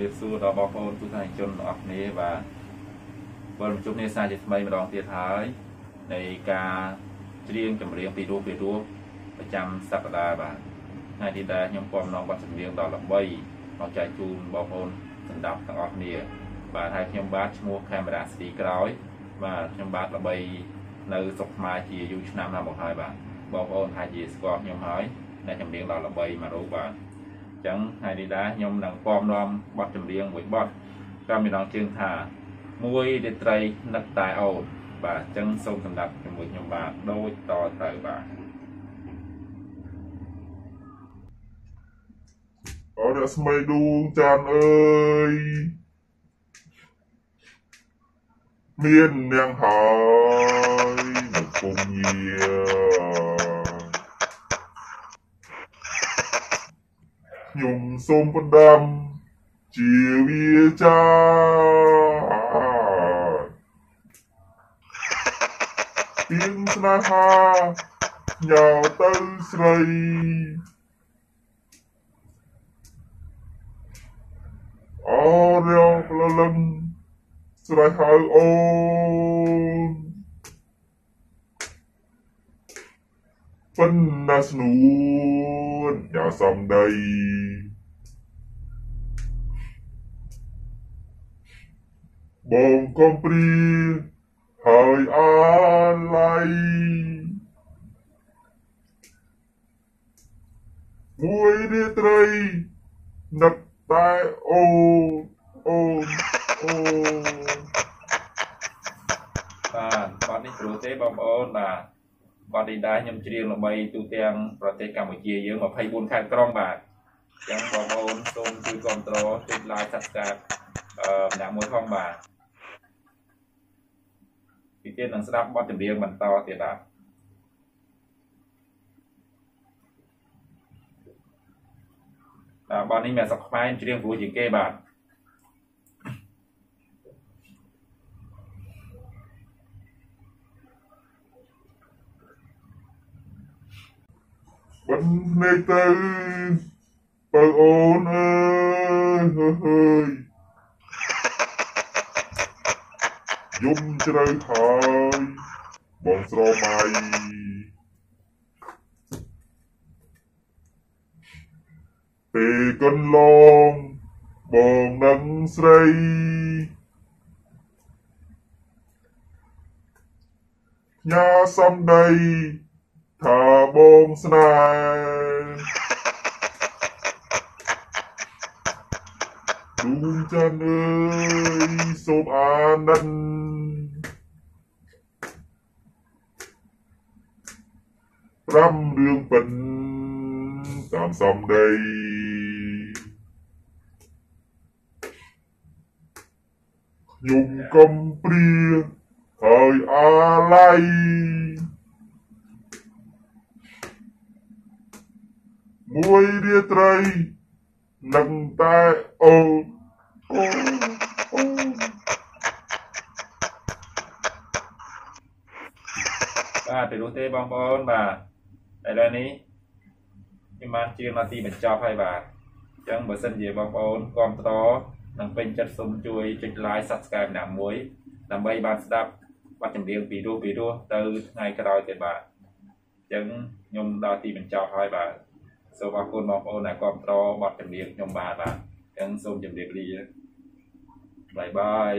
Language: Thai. เรียบสู้เราบอกคนผู้ชายจนออกนี้ว่าบนจุดนี้สายจะทำไมมาลองเตี้ยท้ายในการเรียงจำเรียงปีรูปประจำสัปดาห์บ่ายในที่ใดยมความน้องวัดจำเรียงต่อหลับใบนอกจากจูนบอกคนสันดับต่างออกนี้บ่ายไทยยมบ้าชมัวแคมราสีกร้อยบ่ายยมบ้าหลับใบในศพมาจีอยู่ชนามนามบอกไทยบ่ายบอกคนไทยจีสกอร์ยมหายในจำเรียงต่อหลับใบมารู้บ่ายจังไฮดีด้ายมหนังความน้องวัดจำเรียงไว้บอดก็มีน้องเชียงทามวยเดตรายนักตายเอาบาจังทรงสำหรับมวยยมบาโดยต่อเติบาเอาเด็กสมัยดูจานเอ้ยเมียนแดงหายบุกคงเยียยมสมประดมจีวีจ้าเพียงสนาหาเหย่าเต้าใส่เอาเรียกละลังใส่หาโอนเป็นนัสนูนอย่าสำใดบองคอมปรีเฮยอะไรมวยเดตรายนักตายโอโอโอตอนนี้รู้เต้บอมโอนะบอดีได้ยำเชียงลงไปตูเตียงประเทศกัมพูชีเยอะมาไพ่บุญขาดกล้องบาทยังบอมโอนส่งคือกองโตติดลายสัตว์จากหนังมวยทองบาทที่เจ้าหนังสลับบอลจำเรียงมันต่อเตะบอลนี้แม่สักไม้จำเรียงผู้หญิงเก๋บาทวันในเตยเปิดโอนเฮ้ยยุ่มเจริญหายบองสโลไมเตกันลองบองนังใสยาซ้ำใดถ้าบองสนายดูจันเอ้ยสมอานันร่ำเรื่องเป็นตามซ้ำใดยมกำเปรียเฮยอะไรมวยเรียไตรนังตายโอโอโอไปดูเต้บองบอลบ่าไอ้เรื่องนี้ที่มันชื่อนาตีเป็นจอบไพ่บ่าจังเบอร์เซนเย่บองบอลกองโตนังเป็นจัดสมจุยจุดลายสับสกายหนามมวยนำใบบานสตับวัดจำเรียงปีดูตื่นไงกระดอยเตะบ่าจังยมนาตีเป็นจอบไพ่บ่าสวัสดีคุณหมอโอนะกองโตวัดจำเรียงยมบาบ่าจังสมจำเรียงดีบาย